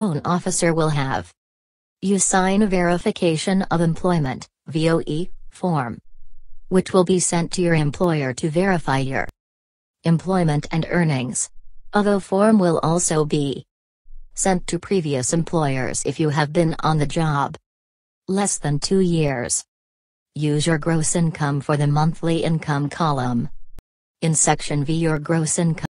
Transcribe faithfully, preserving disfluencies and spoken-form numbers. loan officer will have. You sign a verification of employment V O E form, which will be sent to your employer to verify your employment and earnings. A form will also be sent to previous employers if you have been on the job less than two years. Use your gross income for the monthly income column. In section V, your gross income.